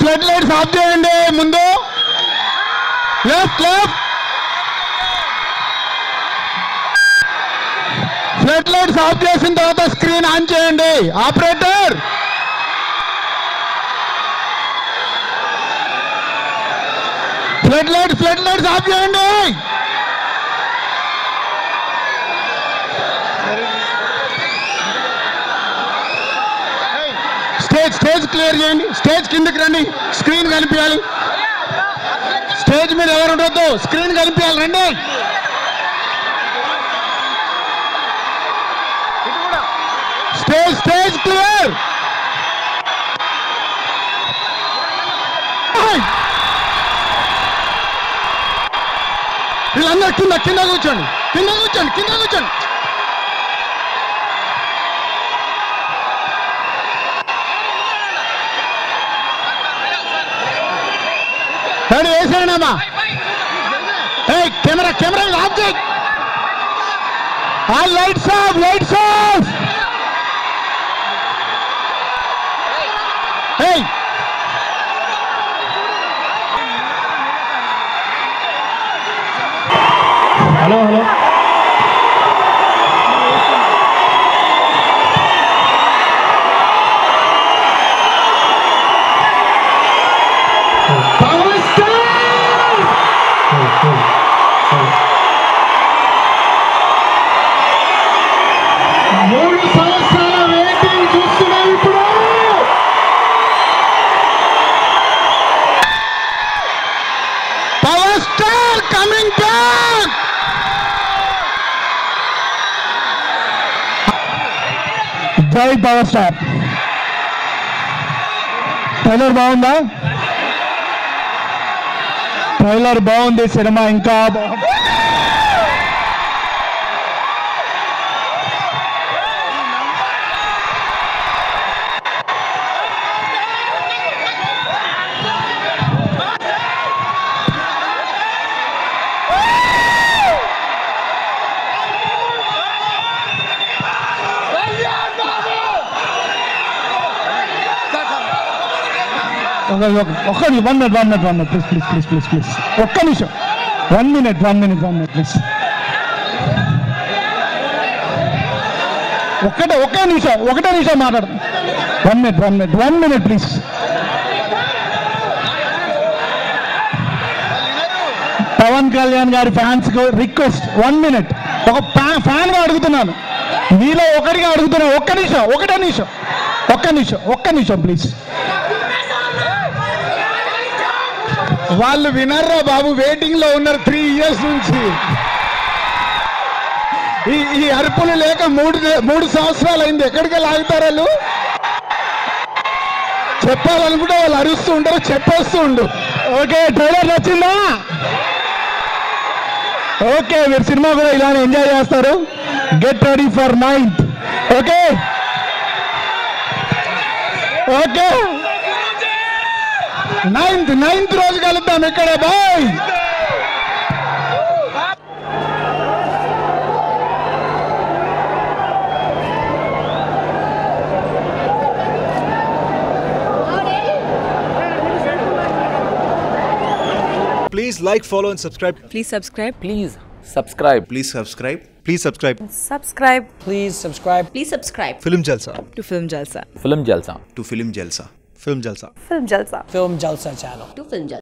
Flood lights off చేయండి. ముందు left flood lights off చేసిన తర్వాత స్క్రీన్ ఆన్ చేయండి. ఆపరేటర్ ఫ్లడ్ లైట్స్ ఆఫ్ చేయండి. స్టేజ్ క్లియర్ చేయండి. స్టేజ్ కిందకి రండి. స్క్రీన్ కనిపించాలి. స్టేజ్ మీద ఎవరు ఉండొద్దు, స్క్రీన్ కనిపించాలి. రండి. Stage clear. వీళ్ళందరూ కింద కూర్చోండి. రండి, వేసేయండమ్మా. కెమెరా ఆఫ్ చేయి. Lights off. Hello power star trailer బాగుందా? ట్రైలర్ బాగుంది, సినిమా ఇంకా బాగుంది. ఒక్క నిమిషం, ప్లీజ్. One minute please. ఒకటే నిమిషం మాట్లాడు. One minute please. Pawan Kalyan గారి ఫ్యాన్స్ కు రిక్వెస్ట్, 1 minute. ఒక ఫ్యాన్ గా అడుగుతున్నాను, మీలో ఒకరిగా అడుగుతున్నాను. ఒక్క నిమిషం ప్లీజ్. వాళ్ళు వినర్రా బాబు, వెయిటింగ్ లో ఉన్నారు 3 years నుంచి. ఈ అరుపులు లేక మూడు సంవత్సరాలు అయింది. ఎక్కడికి లాగుతారు వాళ్ళు? చెప్పాలనుకుంటే వాళ్ళు అరుస్తూ ఉంటారు. చెప్పేస్తూ ఉండు. ఓకే, ట్రైలర్ నచ్చిందా? ఓకే, మీరు సినిమా కూడా ఇలానే ఎంజాయ్ చేస్తారు. Get ready for 9th. Okay 9th రోజు కలుద్దాం ఇక్కడ. Bye. Please like, follow and subscribe. Please subscribe. Film Jalsa channel.